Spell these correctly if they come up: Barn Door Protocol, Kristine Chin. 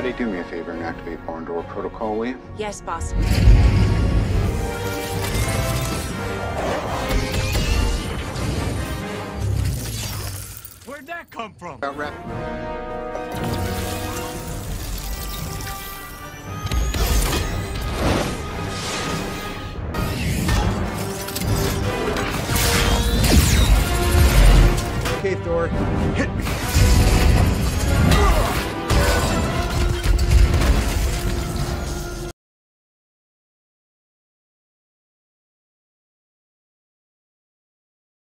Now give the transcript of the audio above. Friday, do me a favor and activate Barn Door Protocol, will you? Yes, boss. Where'd that come from? That rep. Thor, hit me!